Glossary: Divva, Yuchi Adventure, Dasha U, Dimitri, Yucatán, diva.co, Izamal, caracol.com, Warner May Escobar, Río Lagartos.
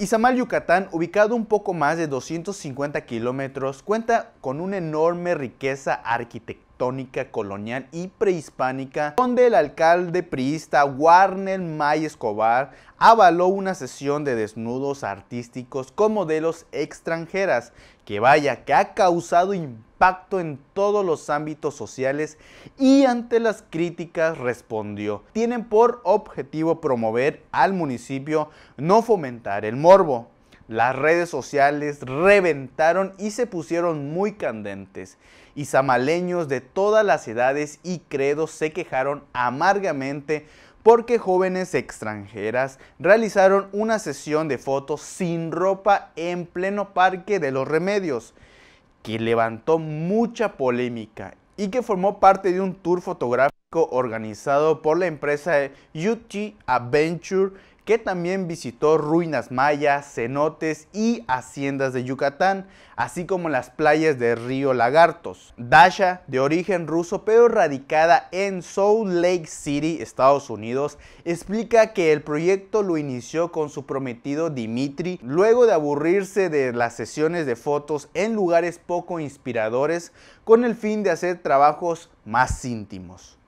Izamal, Yucatán, ubicado un poco más de 250 kilómetros, cuenta con una enorme riqueza arquitectónica, colonial y prehispánica, donde el alcalde priista Warner May Escobar avaló una sesión de desnudos artísticos con modelos extranjeras, que vaya que ha causado impacto en todos los ámbitos sociales y ante las críticas respondió: tienen por objetivo promover al municipio, no fomentar el morbo. Las redes sociales reventaron y se pusieron muy candentes. Izamaleños de todas las edades y credos se quejaron amargamente porque jóvenes extranjeras realizaron una sesión de fotos sin ropa en pleno Parque de los Remedios, que levantó mucha polémica y que formó parte de un tour fotográfico organizado por la empresa Yuchi Adventure, que también visitó ruinas mayas, cenotes y haciendas de Yucatán, así como las playas de Río Lagartos. Dasha, de origen ruso pero radicada en Salt Lake City, Estados Unidos, explica que el proyecto lo inició con su prometido Dimitri, luego de aburrirse de las sesiones de fotos en lugares poco inspiradores, con el fin de hacer trabajos más íntimos.